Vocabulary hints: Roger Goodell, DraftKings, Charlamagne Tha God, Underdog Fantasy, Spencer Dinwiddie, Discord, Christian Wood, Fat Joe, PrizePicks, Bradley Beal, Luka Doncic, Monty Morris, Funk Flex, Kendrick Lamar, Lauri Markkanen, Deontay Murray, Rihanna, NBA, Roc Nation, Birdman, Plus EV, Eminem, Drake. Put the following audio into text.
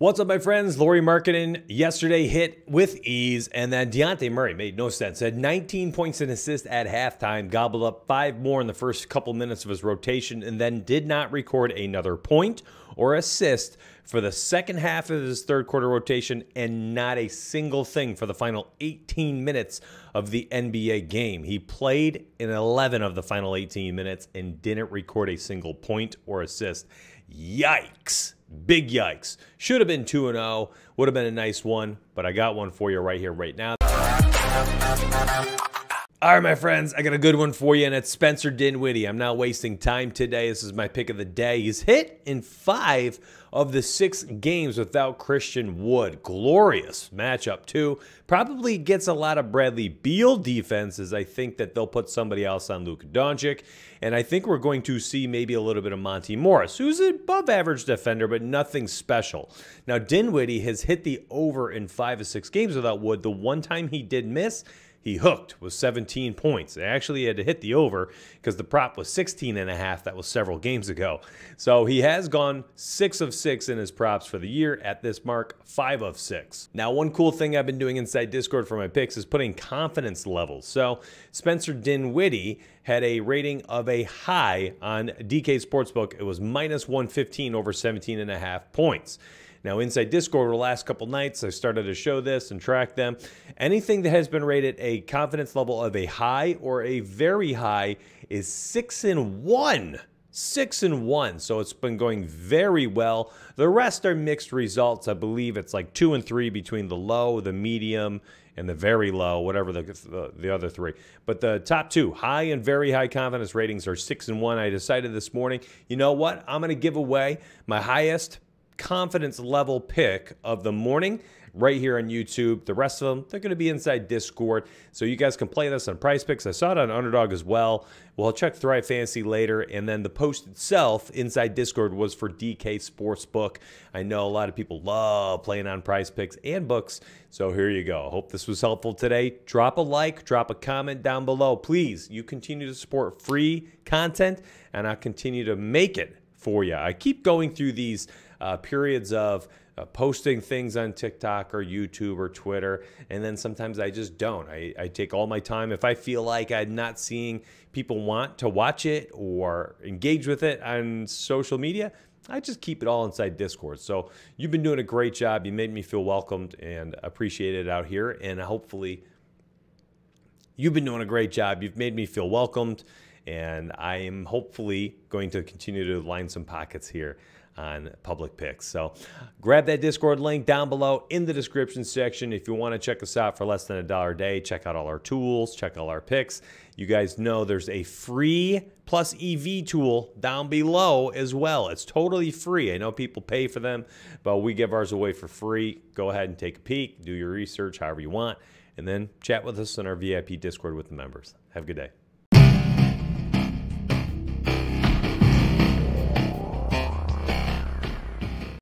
What's up, my friends? Lauri Markkanen yesterday hit with ease, and then Deontay Murray made no sense. Had 19 points and assists at halftime, gobbled up 5 more in the first couple minutes of his rotation, and then did not record another point or assist for the second half of his third quarter rotation, and not a single thing for the final 18 minutes of the NBA game. He played in 11 of the final 18 minutes and didn't record a single point or assist. Yikes. Big yikes. Should have been 2-0. Would have been a nice one, but I got one for you right here, right now. All right, my friends, I got a good one for you, and it's Spencer Dinwiddie. I'm not wasting time today. This is my pick of the day. He's hit in 5 of the 6 games without Christian Wood. Glorious matchup, too. Probably gets a lot of Bradley Beal defenses. I think that they'll put somebody else on Luka Doncic, and I think we're going to see maybe a little bit of Monty Morris, who's an above-average defender, but nothing special. Now, Dinwiddie has hit the over in 5 of 6 games without Wood. The one time he did miss, he hooked with 17 points. They actually had to hit the over because the prop was 16.5. That was several games ago. So he has gone 6 of 6 in his props for the year at this mark, 5 of 6. Now, one cool thing I've been doing inside Discord for my picks is putting confidence levels. So Spencer Dinwiddie had a rating of a high on DK Sportsbook. It was -115 over 17.5 points. Now, inside Discord, over the last couple nights, I started to show this and track them. Anything that has been rated a confidence level of a high or a very high is 6 and 1. 6 and 1. So it's been going very well. The rest are mixed results. I believe it's like 2 and 3 between the low, the medium, and the very low, whatever the other 3. But the top 2, high and very high confidence ratings, are 6 and 1. I decided this morning, you know what? I'm going to give away my highest confidence level pick of the morning right here on YouTube. The rest of them, they're going to be inside Discord, so you guys can play this on Prize Picks. I saw it on Underdog as well. We'll check Thrive Fantasy later, and then the post itself inside Discord was for DK Sportsbook. I know a lot of people love playing on Prize Picks and books, so here you go. Hope this was helpful today. Drop a like, drop a comment down below. Please, you continue to support free content, and I'll continue to make it for you. I keep going through these periods of posting things on TikTok or YouTube or Twitter, and then sometimes I just don't. I take all my time. If I feel like I'm not seeing people want to watch it or engage with it on social media, I just keep it all inside Discord. So you've been doing a great job. You made me feel welcomed and appreciated out here, and hopefully you've been doing a great job. You've made me feel welcomed, and I am hopefully going to continue to line some pockets here on public picks. So grab that Discord link down below in the description section. If you want to check us out for less than $1 a day, check out all our tools, check all our picks. You guys know there's a free Plus EV tool down below as well. It's totally free. I know people pay for them, but we give ours away for free. Go ahead and take a peek, do your research however you want, and then chat with us on our VIP Discord with the members. Have a good day.